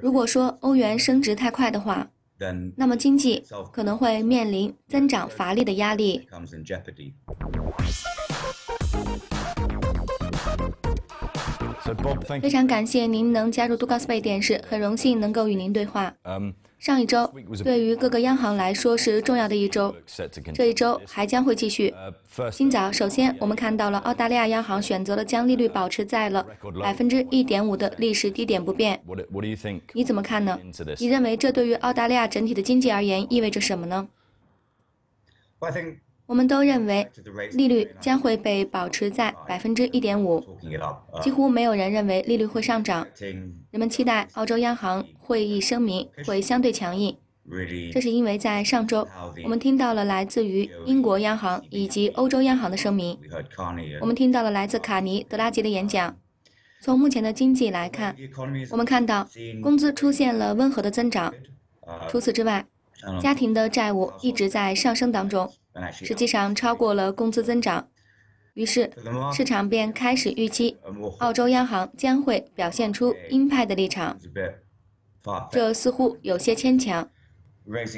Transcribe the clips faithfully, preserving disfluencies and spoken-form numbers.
如果说欧元升值太快的话，那么经济可能会面临增长乏力的压力。非常感谢您能加入杜高斯贝电视，很荣幸能够与您对话。上一周对于各个央行来说是重要的一周，这一周还将会继续。今早，首先我们看到了澳大利亚央行选择了将利率保持在了 百分之一点五 的历史低点不变。你怎么看呢？你认为这对于澳大利亚整体的经济而言意味着什么呢？我们都认为利率将会被保持在 百分之一点五， 几乎没有人认为利率会上涨。人们期待澳洲央行会议声明会相对强硬，这是因为在上周我们听到了来自于英国央行以及欧洲央行的声明，我们听到了来自卡尼德拉吉的演讲。从目前的经济来看，我们看到工资出现了温和的增长，除此之外，家庭的债务一直在上升当中，实际上超过了工资增长，于是市场便开始预期澳洲央行将会表现出鹰派的立场。这似乎有些牵强，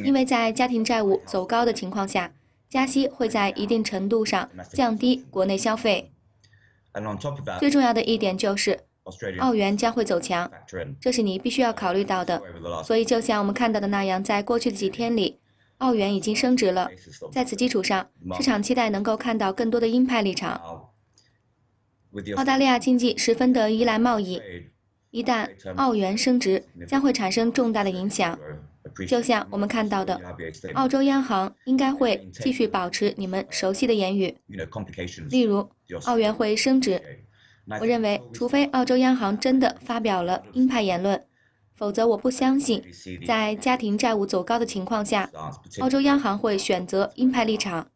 因为在家庭债务走高的情况下，加息会在一定程度上降低国内消费。最重要的一点就是澳元将会走强，这是你必须要考虑到的。所以就像我们看到的那样，在过去的几天里，澳元已经升值了。在此基础上，市场期待能够看到更多的鹰派立场。澳大利亚经济十分的依赖贸易，一旦澳元升值，将会产生重大的影响。就像我们看到的，澳洲央行应该会继续保持你们熟悉的言语，例如澳元会升值。我认为，除非澳洲央行真的发表了鹰派言论，否则我不相信，在家庭债务走高的情况下，澳洲央行会选择鹰派立场。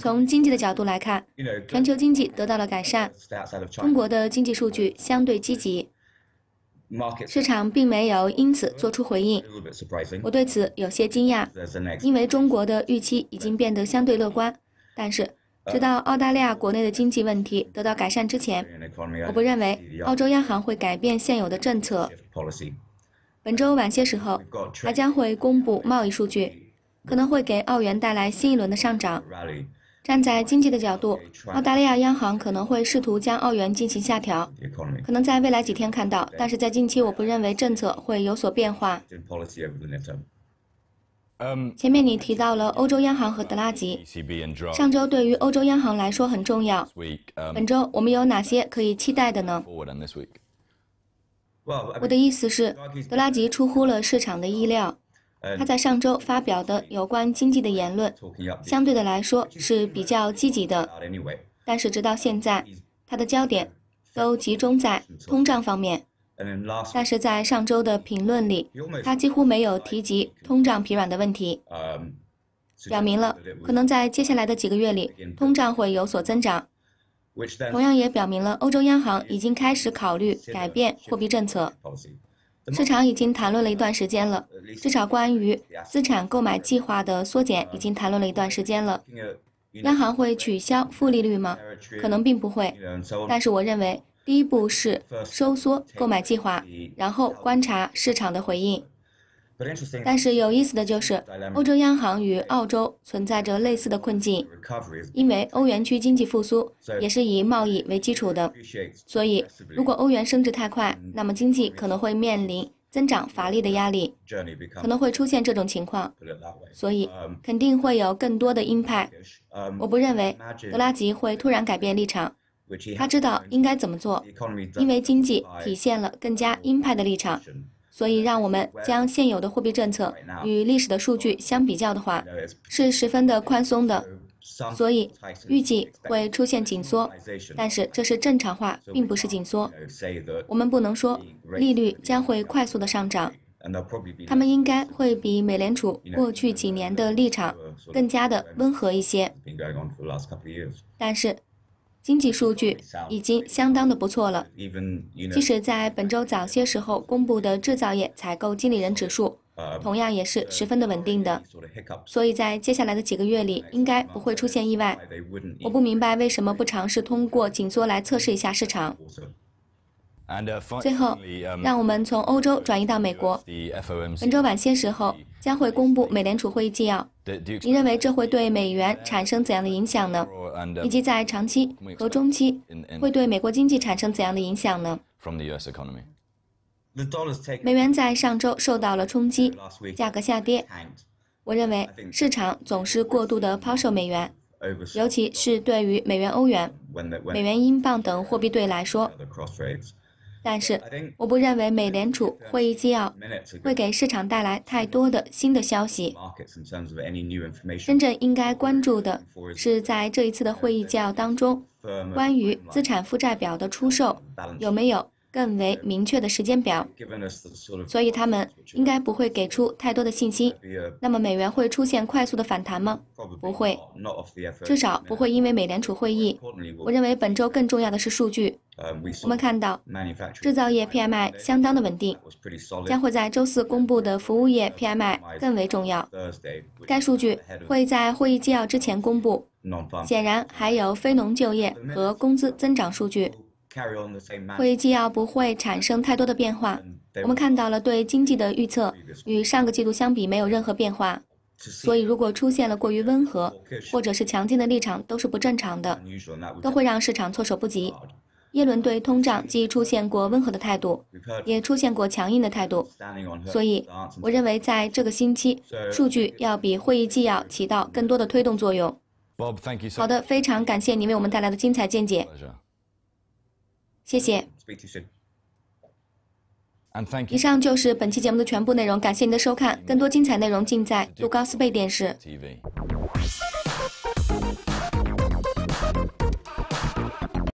从经济的角度来看，全球经济得到了改善，中国的经济数据相对积极，市场并没有因此做出回应。我对此有些惊讶，因为中国的预期已经变得相对乐观，但是直到澳大利亚国内的经济问题得到改善之前，我不认为澳洲央行会改变现有的政策。本周晚些时候，它将会公布贸易数据，可能会给澳元带来新一轮的上涨。站在经济的角度，澳大利亚央行可能会试图将澳元进行下调，可能在未来几天看到，但是在近期我不认为政策会有所变化。前面你提到了欧洲央行和德拉吉，上周对于欧洲央行来说很重要。本周我们有哪些可以期待的呢？我的意思是，德拉吉出乎了市场的意料，他在上周发表的有关经济的言论，相对的来说是比较积极的，但是直到现在，他的焦点都集中在通胀方面。但是在上周的评论里，他几乎没有提及通胀疲软的问题，表明了可能在接下来的几个月里，通胀会有所增长。同样也表明了欧洲央行已经开始考虑改变货币政策。市场已经谈论了一段时间了，至少关于资产购买计划的缩减已经谈论了一段时间了。央行会取消负利率吗？可能并不会，但是我认为第一步是收缩购买计划，然后观察市场的回应。但是有意思的就是，欧洲央行与澳洲存在着类似的困境，因为欧元区经济复苏也是以贸易为基础的，所以如果欧元升值太快，那么经济可能会面临增长乏力的压力，可能会出现这种情况，所以肯定会有更多的鹰派。我不认为德拉吉会突然改变立场。他知道应该怎么做，因为经济体现了更加鹰派的立场。所以让我们将现有的货币政策与历史的数据相比较的话，是十分的宽松的，所以预计会出现紧缩，但是这是正常化，并不是紧缩。我们不能说利率将会快速的上涨，他们应该会比美联储过去几年的立场更加的温和一些，但是经济数据已经相当的不错了，即使在本周早些时候公布的制造业采购经理人指数，同样也是十分的稳定的，所以在接下来的几个月里应该不会出现意外。我不明白为什么不尝试通过紧缩来测试一下市场。最后，让我们从欧洲转移到美国。本周晚些时候将会公布美联储会议纪要。您认为这会对美元产生怎样的影响呢？以及在长期和中期会对美国经济产生怎样的影响呢？美元在上周受到了冲击，价格下跌。我认为市场总是过度的抛售美元。 尤其是对于美元、欧元、美元、英镑等货币对来说，但是我不认为美联储会议纪要会给市场带来太多的新的消息。真正应该关注的是，在这一次的会议纪要当中，关于资产负债表的出售有没有更为明确的时间表。所以他们应该不会给出太多的信息。那么美元会出现快速的反弹吗？ 不会，至少不会因为美联储会议。我认为本周更重要的是数据。我们看到制造业 P M I 相当的稳定，将会在周四公布的服务业 P M I 更为重要。该数据会在会议纪要之前公布。显然还有非农就业和工资增长数据。会议纪要不会产生太多的变化。我们看到了对经济的预测与上个季度相比没有任何变化。 所以，如果出现了过于温和或者是强劲的立场，都是不正常的，都会让市场措手不及。耶伦对通胀既出现过温和的态度，也出现过强硬的态度。所以，我认为在这个星期，数据要比会议纪要起到更多的推动作用。好的，非常感谢您为我们带来的精彩见解，谢谢。以上就是本期节目的全部内容，感谢您的收看，更多精彩内容尽在路高斯贝电视。